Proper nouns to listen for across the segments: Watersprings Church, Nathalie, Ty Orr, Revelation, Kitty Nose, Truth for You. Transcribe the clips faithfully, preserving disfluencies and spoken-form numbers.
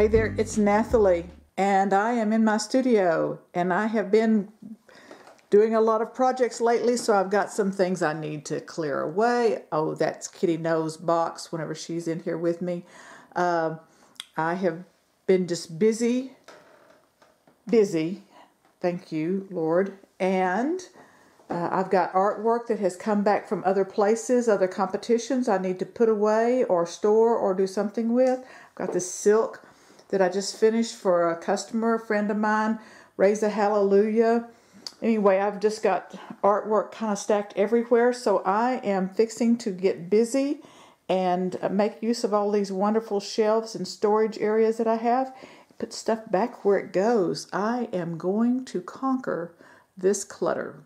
Hey there, it's Nathalie, and I am in my studio, and I have been doing a lot of projects lately, so I've got some things I need to clear away. Oh, that's Kitty Nose box whenever she's in here with me. Uh, I have been just busy, busy, thank you, Lord, and uh, I've got artwork that has come back from other places, other competitions I need to put away or store or do something with. I've got this silk that I just finished for a customer, a friend of mine, Raise a Hallelujah. Anyway, I've just got artwork kind of stacked everywhere, so I am fixing to get busy and make use of all these wonderful shelves and storage areas that I have. Put stuff back where it goes. I am going to conquer this clutter.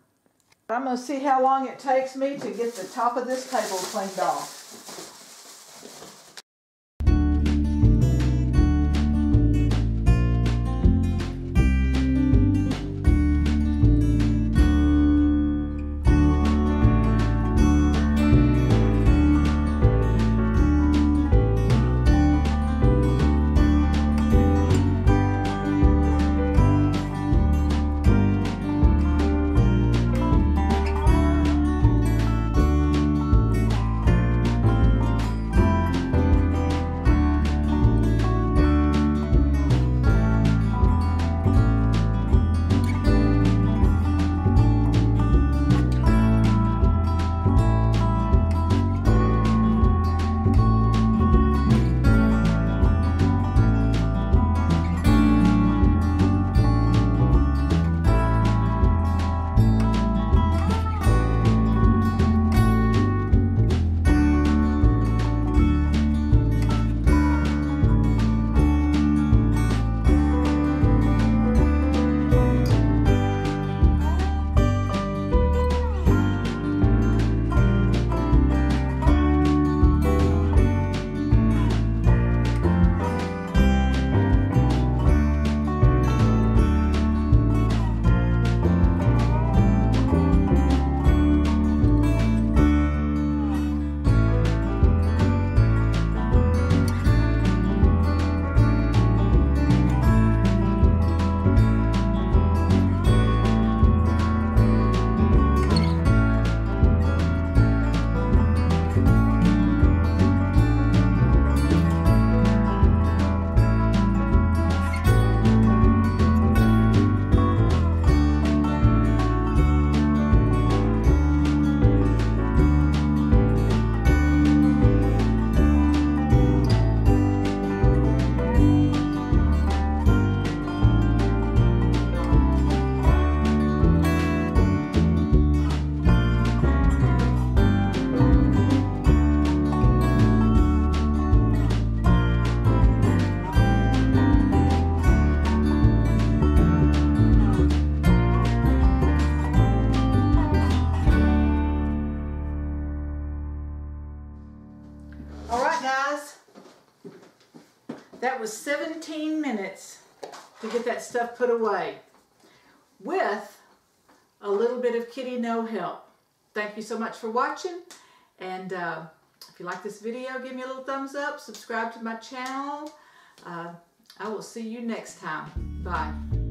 I'm going to see how long it takes me to get the top of this table cleaned off. That was seventeen minutes to get that stuff put away with a little bit of Kitty No help. Thank you so much for watching, and uh, if you like this video, give me a little thumbs up, subscribe to my channel. Uh, I will see you next time. Bye.